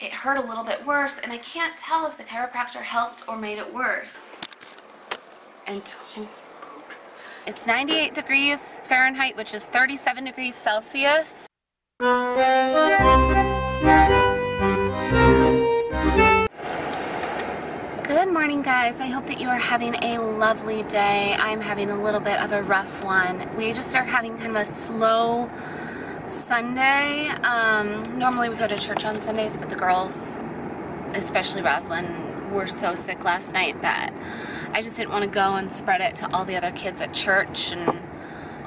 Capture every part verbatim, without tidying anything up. it hurt a little bit worse, and I can't tell if the chiropractor helped or made it worse. And it's ninety-eight degrees Fahrenheit, which is thirty-seven degrees Celsius. Good morning, guys. I hope that you are having a lovely day. I'm having a little bit of a rough one. We just are having kind of a slow Sunday. Um, normally we go to church on Sundays, but the girls, especially Rosalyn, were so sick last night that I just didn't want to go and spread it to all the other kids at church, and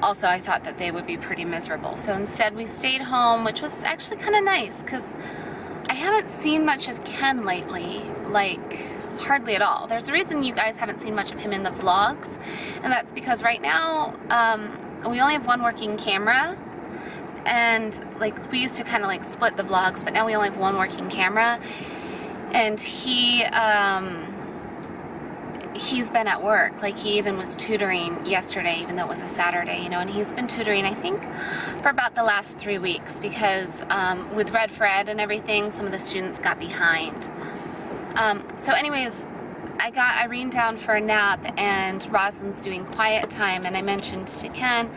also I thought that they would be pretty miserable. So instead we stayed home, which was actually kind of nice because I haven't seen much of Ken lately, like hardly at all. There's a reason you guys haven't seen much of him in the vlogs, and that's because right now um, we only have one working camera. And like we used to kind of like split the vlogs, but now we only have one working camera, and he um he's been at work. Like, he even was tutoring yesterday, even though it was a Saturday, you know, and he's been tutoring I think for about the last three weeks because um with Red Fred and everything, some of the students got behind. Um so anyways, I got Irene down for a nap, and Rosalyn's doing quiet time, and I mentioned to Ken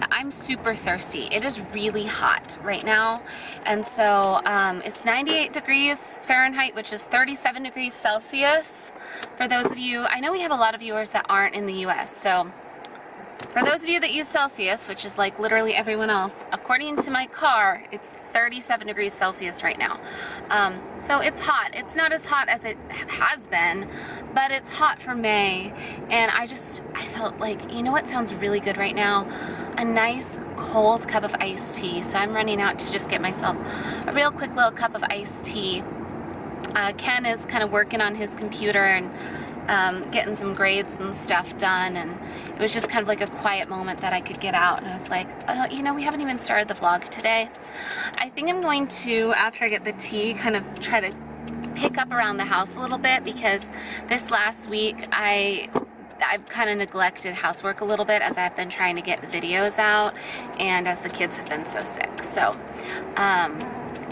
that I'm super thirsty. It is really hot right now, and so um, it's ninety-eight degrees Fahrenheit, which is thirty-seven degrees Celsius. For those of you, I know we have a lot of viewers that aren't in the U S, so for those of you that use Celsius, which is like literally everyone else, according to my car, it's thirty-seven degrees Celsius right now. Um, so it's hot. It's not as hot as it has been, but it's hot for May. And I just, I felt like, you know what sounds really good right now? A nice cold cup of iced tea. So I'm running out to just get myself a real quick little cup of iced tea. Uh, Ken is kind of working on his computer and Um, getting some grades and stuff done, and it was just kind of like a quiet moment that I could get out, and I was like, oh, you know, we haven't even started the vlog today. I think I'm going to, after I get the tea, kind of try to pick up around the house a little bit, because this last week I I've kind of neglected housework a little bit as I've been trying to get videos out and as the kids have been so sick. So um,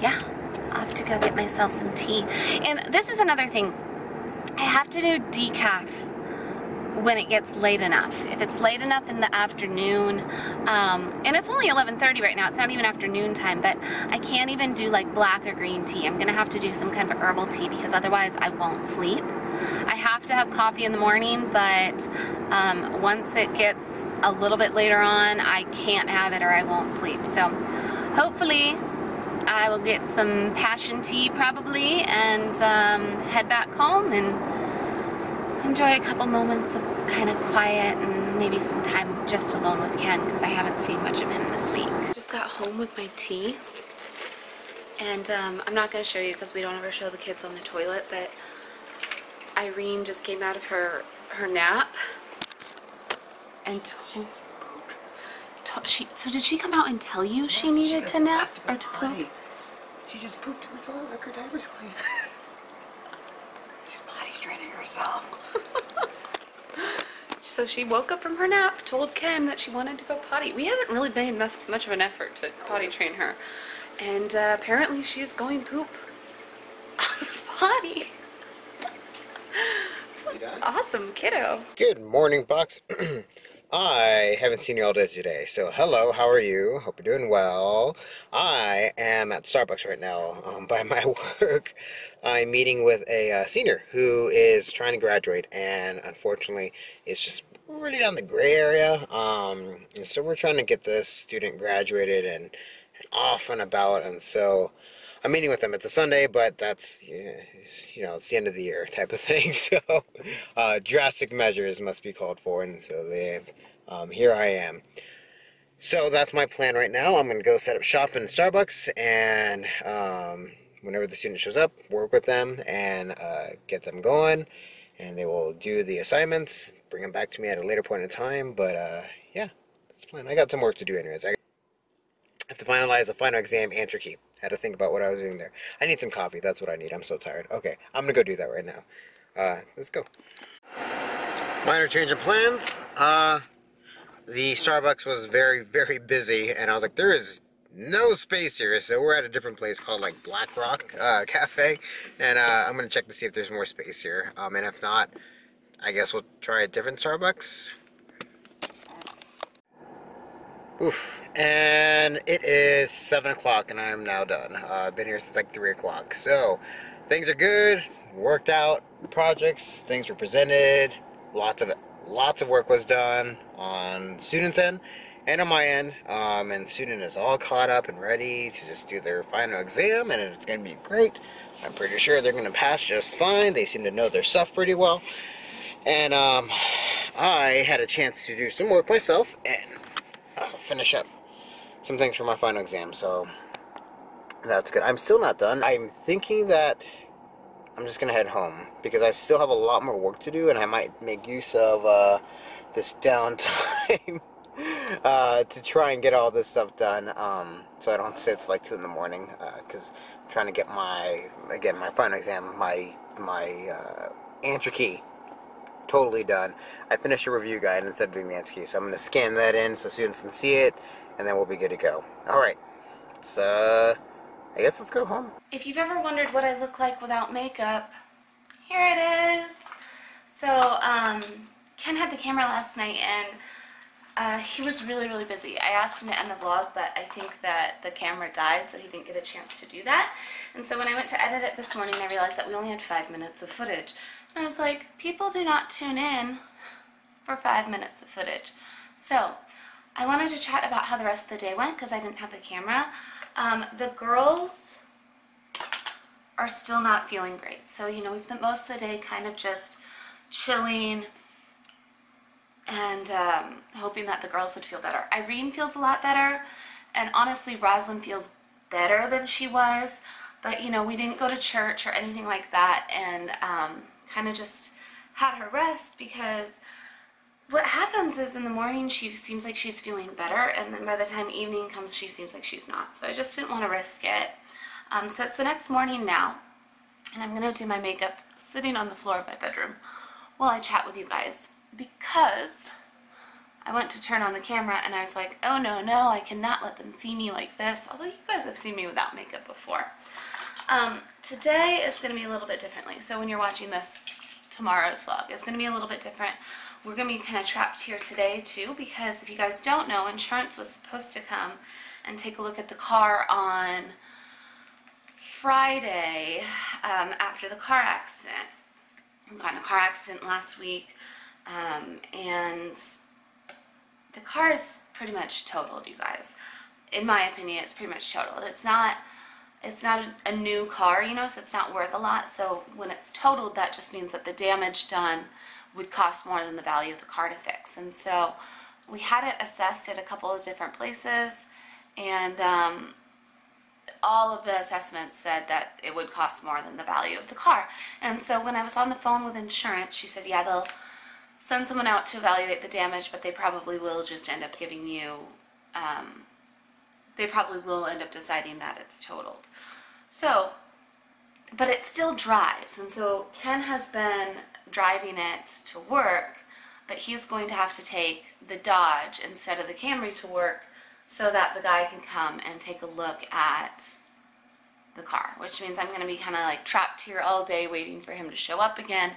yeah, off to go get myself some tea. And this is another thing, I have to do decaf when it gets late enough. If it's late enough in the afternoon, um, and it's only eleven thirty right now, it's not even afternoon time, but I can't even do like black or green tea. I'm gonna have to do some kind of herbal tea because otherwise I won't sleep. I have to have coffee in the morning, but um, once it gets a little bit later on, I can't have it or I won't sleep. So hopefully I will get some passion tea probably, and um, head back home and enjoy a couple moments of kind of quiet and maybe some time just alone with Ken, because I haven't seen much of him this week. Just got home with my tea, and um, I'm not going to show you because we don't ever show the kids on the toilet, but Irene just came out of her, her nap and told She, so did she come out and tell you no, she needed she to nap or to poop? She just pooped in the toilet like her diaper's clean. She's potty training herself. So she woke up from her nap, told Ken that she wanted to go potty. We haven't really made enough, much of an effort to potty train her. And uh, apparently she's going poop on the potty. This is awesome, kiddo. Good morning, Box. I haven't seen you all day today, so hello, how are you? Hope you're doing well. I am at Starbucks right now um, by my work. I'm meeting with a uh, senior who is trying to graduate, and unfortunately, it's just really on the gray area. Um, and so we're trying to get this student graduated and, and off and about, and so I'm meeting with them. It's a Sunday, but that's, you know, it's the end of the year type of thing, so uh, drastic measures must be called for, and so they've, um, here I am. So that's my plan right now. I'm going to go set up shop in Starbucks, and um, whenever the student shows up, work with them and uh, get them going, and they will do the assignments, bring them back to me at a later point in time, but uh, yeah, that's the plan. I got some work to do anyways. I have to finalize the final exam answer key. Had to think about what I was doing there. I need some coffee. That's what I need. I'm so tired. Okay, I'm gonna go do that right now. Uh, let's go. Minor change of plans. Uh, the Starbucks was very, very busy, and I was like, there is no space here, so we're at a different place called like Black Rock uh, Cafe, and uh, I'm gonna check to see if there's more space here, um, and if not, I guess we'll try a different Starbucks. Oof. And it is seven o'clock and I am now done. Uh, I've been here since like three o'clock, so things are good, worked out projects, things were presented, lots of lots of work was done on students' end and on my end, um, and student is all caught up and ready to just do their final exam, and it's going to be great. I'm pretty sure they're going to pass just fine. They seem to know their stuff pretty well, and um, I had a chance to do some work myself and uh, finish up some things for my final exam, so that's good. I'm still not done. I'm thinking that I'm just going to head home because I still have a lot more work to do, and I might make use of uh, this downtime Uh, to try and get all this stuff done, um, so I don't have to sit till like two in the morning, because uh, I'm trying to get my, again, my final exam, my, my, uh, answer key totally done. I finished a review guide instead of doing the answer key, so I'm going to scan that in so students can see it, and then we'll be good to go. Alright, so, I guess let's go home. If you've ever wondered what I look like without makeup, here it is. So, um, Ken had the camera last night, and Uh, he was really, really busy. I asked him to end the vlog, but I think that the camera died, so he didn't get a chance to do that. And so when I went to edit it this morning, I realized that we only had five minutes of footage. And I was like, people do not tune in for five minutes of footage. So I wanted to chat about how the rest of the day went because I didn't have the camera. Um, the girls are still not feeling great. So, you know, we spent most of the day kind of just chilling and um, hoping that the girls would feel better. Irene feels a lot better, and honestly Rosalyn feels better than she was, but you know, we didn't go to church or anything like that, and um, kind of just had her rest, because what happens is in the morning she seems like she's feeling better, and then by the time evening comes she seems like she's not, so I just didn't want to risk it. Um, so it's the next morning now, and I'm going to do my makeup sitting on the floor of my bedroom while I chat with you guys, because I went to turn on the camera and I was like, oh no, no, I cannot let them see me like this, although you guys have seen me without makeup before. Um, today is going to be a little bit differently, so when you're watching this, tomorrow's vlog is going to be a little bit different. We're going to be kind of trapped here today too, because if you guys don't know, insurance was supposed to come and take a look at the car on Friday um, after the car accident. I got in a car accident last week. Um, and the car is pretty much totaled, you guys. In my opinion, it's pretty much totaled. It's not, it's not a new car, you know, so it's not worth a lot. So when it's totaled, that just means that the damage done would cost more than the value of the car to fix. And so we had it assessed at a couple of different places, and um, all of the assessments said that it would cost more than the value of the car. And so when I was on the phone with insurance, she said, yeah, they'll send someone out to evaluate the damage, but they probably will just end up giving you, um, they probably will end up deciding that it's totaled. So, but it still drives, and so Ken has been driving it to work, but he's going to have to take the Dodge instead of the Camry to work so that the guy can come and take a look at the car, which means I'm going to be kind of like trapped here all day waiting for him to show up again.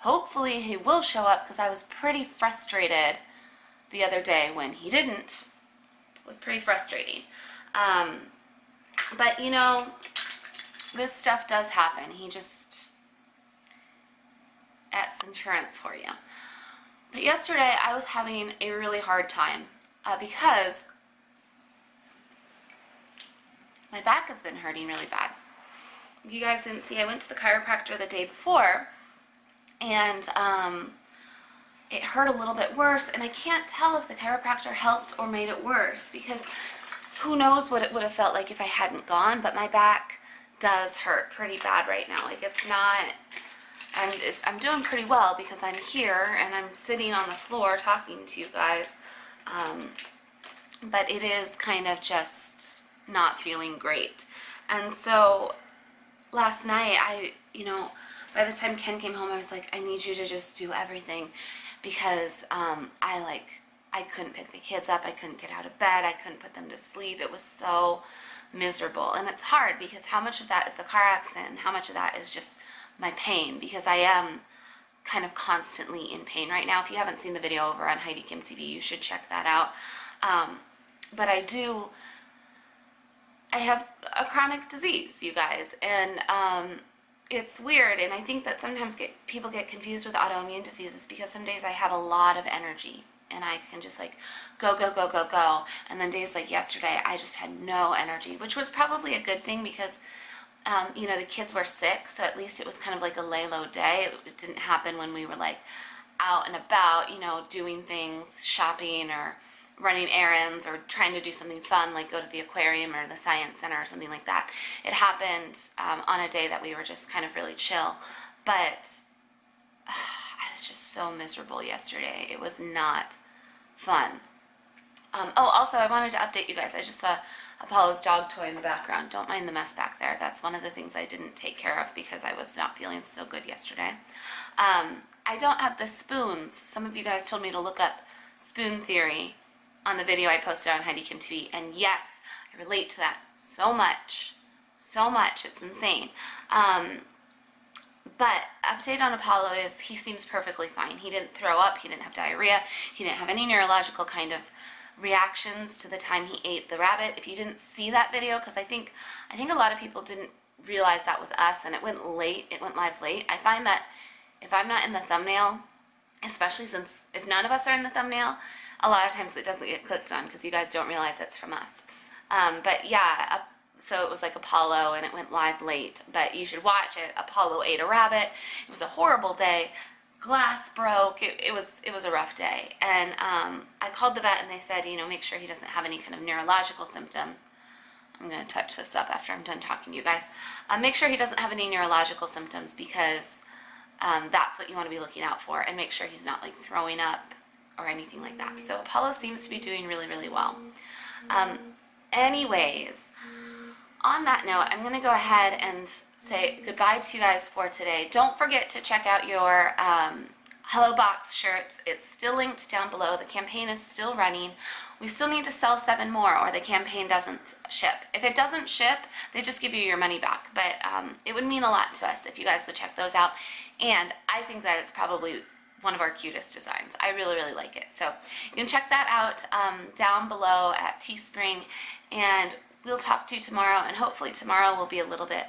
Hopefully he will show up, because I was pretty frustrated the other day when he didn't. It was pretty frustrating. Um, but, you know, this stuff does happen. He just adds insurance for you. But yesterday I was having a really hard time uh, because my back has been hurting really bad. You guys didn't see, I went to the chiropractor the day before, and um, it hurt a little bit worse, and I can't tell if the chiropractor helped or made it worse, because who knows what it would have felt like if I hadn't gone, but my back does hurt pretty bad right now. Like, it's not, and it's, I'm doing pretty well because I'm here and I'm sitting on the floor talking to you guys, um, but it is kind of just not feeling great. And so last night I, you know, by the time Ken came home, I was like, I need you to just do everything, because um, I like, I couldn't pick the kids up, I couldn't get out of bed, I couldn't put them to sleep. It was so miserable, and it's hard because how much of that is a car accident and how much of that is just my pain, because I am kind of constantly in pain right now. If you haven't seen the video over on Heidi Kim T V, you should check that out. Um, but I do, I have a chronic disease, you guys, and um, it's weird, and I think that sometimes get, people get confused with autoimmune diseases, because some days I have a lot of energy and I can just like go, go, go, go, go, and then days like yesterday I just had no energy, which was probably a good thing because Um, you know, the kids were sick, so at least it was kind of like a lay low day. It, it didn't happen when we were like out and about, you know, doing things, shopping or running errands or trying to do something fun, like go to the aquarium or the science center or something like that. It happened um, on a day that we were just kind of really chill, but uh, I was just so miserable yesterday. It was not fun. Um, oh, also, I wanted to update you guys. I just saw Apollo's dog toy in the background. Don't mind the mess back there. That's one of the things I didn't take care of because I was not feeling so good yesterday. Um, I don't have the spoons. Some of you guys told me to look up spoon theory on the video I posted on Heidi Kim T V. And yes, I relate to that so much. So much. It's insane. Um, but update on Apollo is he seems perfectly fine. He didn't throw up. He didn't have diarrhea. He didn't have any neurological kind of reactions to the time he ate the rabbit. If you didn't see that video, because I think I think a lot of people didn't realize that was us, and it went late, it went live late. I find that if I'm not in the thumbnail, especially since if none of us are in the thumbnail, a lot of times it doesn't get clicked on because you guys don't realize it's from us. Um, but yeah, up, so it was like Apollo, and it went live late, but you should watch it. Apollo ate a rabbit. It was a horrible day. Glass broke. It, it was it was a rough day, and um, I called the vet, and they said, you know, make sure he doesn't have any kind of neurological symptoms. I'm going to touch this up after I'm done talking to you guys. Uh, make sure he doesn't have any neurological symptoms, because um, that's what you want to be looking out for, and make sure he's not like throwing up or anything like that. So Apollo seems to be doing really, really well. Um, anyways, on that note, I'm going to go ahead and say goodbye to you guys for today. Don't forget to check out your um, Hello Box shirts. It's still linked down below. The campaign is still running. We still need to sell seven more or the campaign doesn't ship. If it doesn't ship, they just give you your money back. But um, it would mean a lot to us if you guys would check those out. And I think that it's probably one of our cutest designs. I really, really like it. So you can check that out um, down below at Teespring. And we'll talk to you tomorrow. And hopefully tomorrow will be a little bit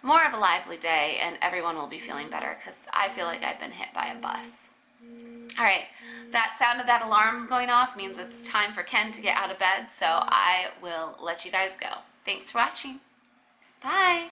more of a lively day and everyone will be feeling better, because I feel like I've been hit by a bus. All right, that sound of that alarm going off means it's time for Ken to get out of bed, so I will let you guys go. Thanks for watching. Bye.